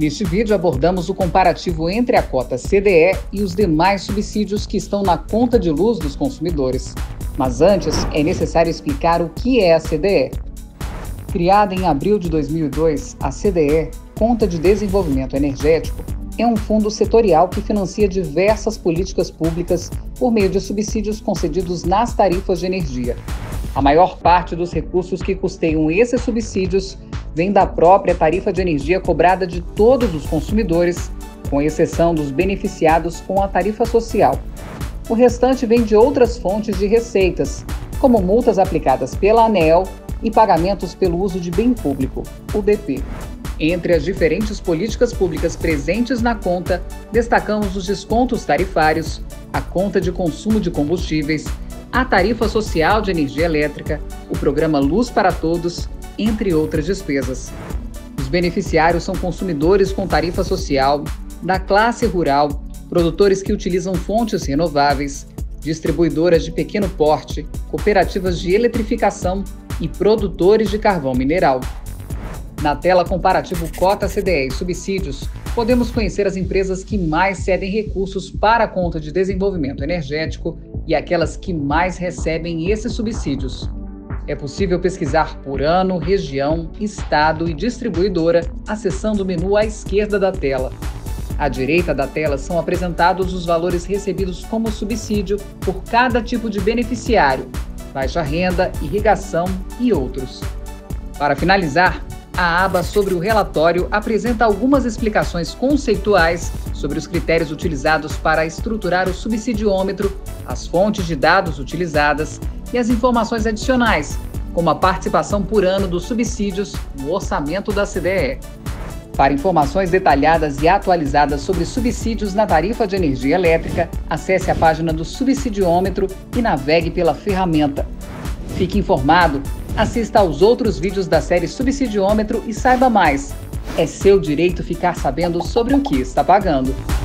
Neste vídeo abordamos o comparativo entre a cota CDE e os demais subsídios que estão na conta de luz dos consumidores. Mas antes, é necessário explicar o que é a CDE. Criada em abril de 2002, a CDE, Conta de Desenvolvimento Energético, é um fundo setorial que financia diversas políticas públicas por meio de subsídios concedidos nas tarifas de energia. A maior parte dos recursos que custeiam esses subsídios vem da própria tarifa de energia cobrada de todos os consumidores, com exceção dos beneficiados com a tarifa social. O restante vem de outras fontes de receitas, como multas aplicadas pela ANEEL e pagamentos pelo uso de bem público, o DP. Entre as diferentes políticas públicas presentes na conta, destacamos os descontos tarifários, a conta de consumo de combustíveis, a tarifa social de energia elétrica, o programa Luz para Todos, entre outras despesas. Os beneficiários são consumidores com tarifa social, da classe rural, produtores que utilizam fontes renováveis, distribuidoras de pequeno porte, cooperativas de eletrificação e produtores de carvão mineral. Na tela comparativo Cota CDE e Subsídios, podemos conhecer as empresas que mais cedem recursos para a conta de desenvolvimento energético e aquelas que mais recebem esses subsídios. É possível pesquisar por ano, região, estado e distribuidora, acessando o menu à esquerda da tela. À direita da tela são apresentados os valores recebidos como subsídio por cada tipo de beneficiário, baixa renda, irrigação e outros. Para finalizar, a aba sobre o relatório apresenta algumas explicações conceituais sobre os critérios utilizados para estruturar o subsidiômetro, as fontes de dados utilizadas, e as informações adicionais, como a participação por ano dos subsídios no orçamento da CDE. Para informações detalhadas e atualizadas sobre subsídios na tarifa de energia elétrica, acesse a página do Subsidiômetro e navegue pela ferramenta. Fique informado, assista aos outros vídeos da série Subsidiômetro e saiba mais. É seu direito ficar sabendo sobre o que está pagando.